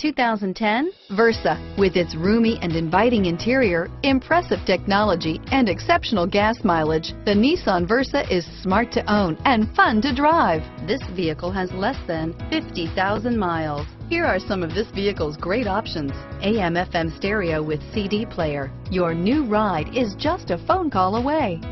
2010 Versa. With its roomy and inviting interior, impressive technology, and exceptional gas mileage, the Nissan Versa is smart to own and fun to drive. This vehicle has less than 50,000 miles. Here are some of this vehicle's great options: AM/FM stereo with CD player. Your new ride is just a phone call away.